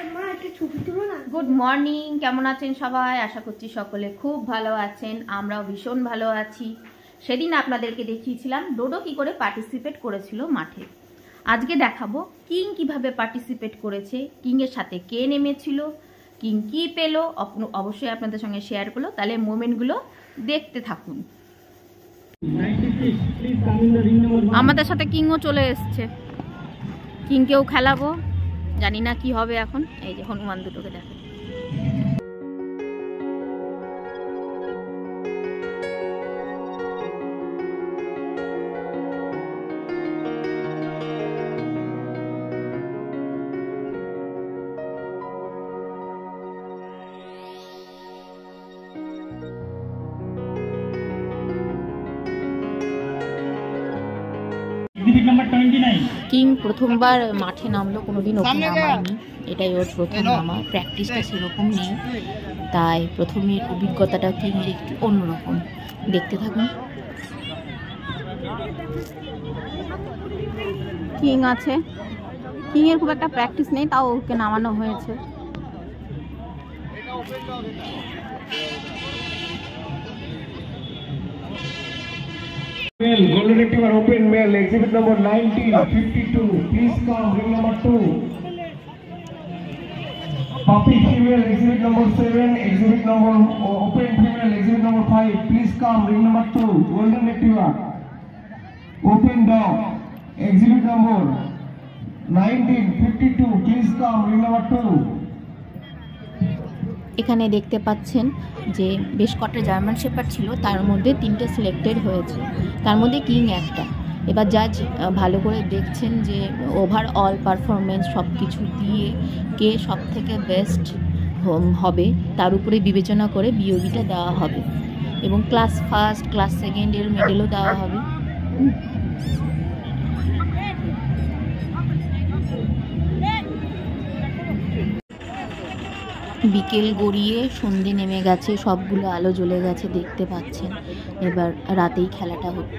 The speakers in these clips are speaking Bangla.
गुड मर्निंग केमन आছেন সবাই आशा করছি সকলে খুব ভালো আছেন আমরাও ভীষণ ভালো আছি। সেদিন আপনাদেরকে দেখিয়েছিলাম ডোডো কি করে পার্টিসিপেট করেছিল মাঠে। আজকে দেখাবো কিং কিভাবে পার্টিসিপেট করেছে, কিং এর সাথে কে নেমেছিল, কিং কি পেল অবশ্যই আপনাদের সঙ্গে শেয়ার করলো। তাহলে মোমেন্টগুলো দেখতে থাকুন। আমাদের সাথে কিংও চলে এসেছে, কিংকেও খেলাবো। জানি না কি হবে এখন। এই যে হনুমান দুটোকে দেখো। কিং প্রথমবার মাঠে নামলো, কোনোদিন ওপেন নামায়নি, এটাই ওর প্রথম নামা। প্র্যাকটিসটা সেরকম নেই, তাই প্রথমের অভিজ্ঞতাটা কিংয়ের একটু অন্যরকম। দেখতে থাকুন। কিং আছে, কিংয়ের খুব একটা প্র্যাকটিস নেই, তাও ওকে নামানো হয়েছে। Male, Golden Retriever open male, exhibit number 1952, please come, ring number 2. Puppy female, exhibit number 7, exhibit number, open female, exhibit number 5, please come, ring number 2, Golden Retriever. Open dog, exhibit number 1952, please come, ring number 2. এখানে দেখতে পাচ্ছেন যে বেশ কটা জার্মান শেপার্ড ছিল, তার মধ্যে তিনটে সিলেক্টেড হয়েছে, তার মধ্যে কিং একটা। এবার জাজ ভালো করে দেখছেন যে ওভারঅল পারফরমেন্স সব কিছু দিয়ে কে সব থেকে বেস্ট হবে তার উপরে বিবেচনা করে বিওবিটা দেওয়া হবে, এবং ক্লাস ফার্স্ট ক্লাস সেকেন্ড এর মেডেলও দেওয়া হবে। বিকেল গড়িয়ে সন্ধে নেমে গেছে, সবগুলো আলো জ্বলে গেছে দেখতে পাচ্ছেন। এবার রাতেই খেলাটা হবে।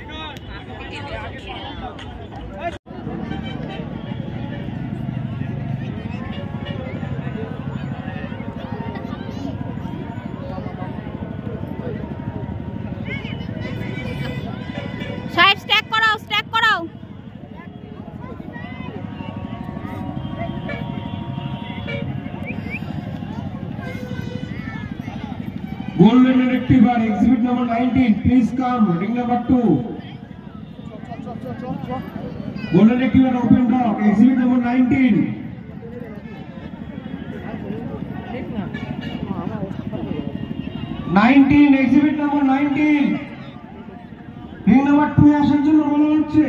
Golden Retriever, exhibit number 19, please come, ring number 2. Golden Retriever, open dog, exhibit number 19. Exhibit number 19. Ring number 2, আসার জন্য বলা হচ্ছে।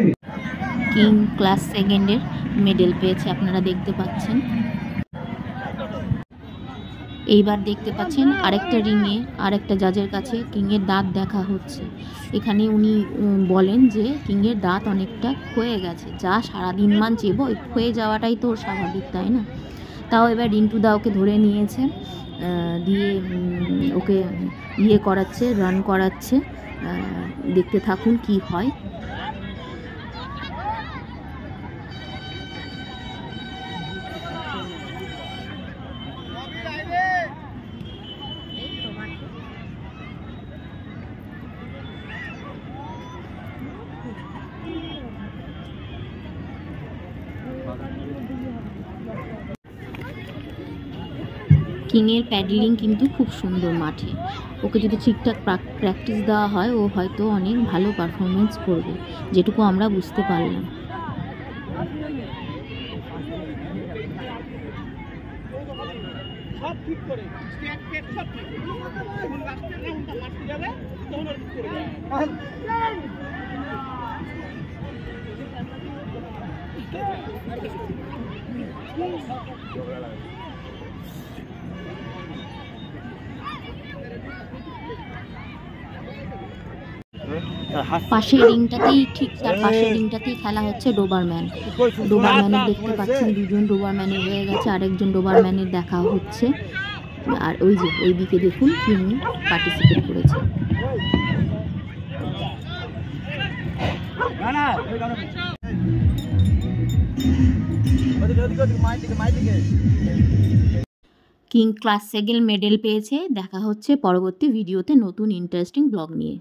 কিং ক্লাস সেকেন্ডের মেডেল পেয়েছে, আপনারা দেখতে পাচ্ছেন। এইবার দেখতে পাচ্ছেন আরেকটা রিংয়ে আরেকটা জাজের কাছে কিংয়ের দাঁত দেখা হচ্ছে। এখানে উনি বলেন যে কিংয়ের দাঁত অনেকটা ক্ষয়ে গেছে, যা সারাদিন মানছে, বই ক্ষয়ে যাওয়াটাই তো স্বাভাবিক, তাই না? তাও এবার রিন্টু দা ওকে ধরে নিয়েছে, দিয়ে ওকে করাচ্ছে, রান করাচ্ছে। দেখতে থাকুন কি হয়। কিংয়ের প্যাডলিং কিন্তু খুব সুন্দর মাঠে। ওকে যদি ঠিকঠাক প্র্যাকটিস দেওয়া হয়, ও হয়তো অনেক ভালো পারফরমেন্স করবে, যেটুকু আমরা বুঝতে পারলাম। পাশের রিংটাতেই, ঠিক তার পাশের রিংটাতেই খেলা হচ্ছে ডোবারম্যান। ডোবারম্যানের দেখতে পাচ্ছেন দুজন ডোবারম্যানের হয়ে গেছে, আরেকজন ডোবারম্যানের দেখা হচ্ছে। আর ওই যে ওই দিকে দেখুন কিং পার্টিসিপেট করেছে। किंग क्लास सेकेंड मेडल पेয়েছে। দেখা হচ্ছে পরবর্তী ভিডিওতে নতুন ইন্টারেস্টিং ব্লগ নিয়ে।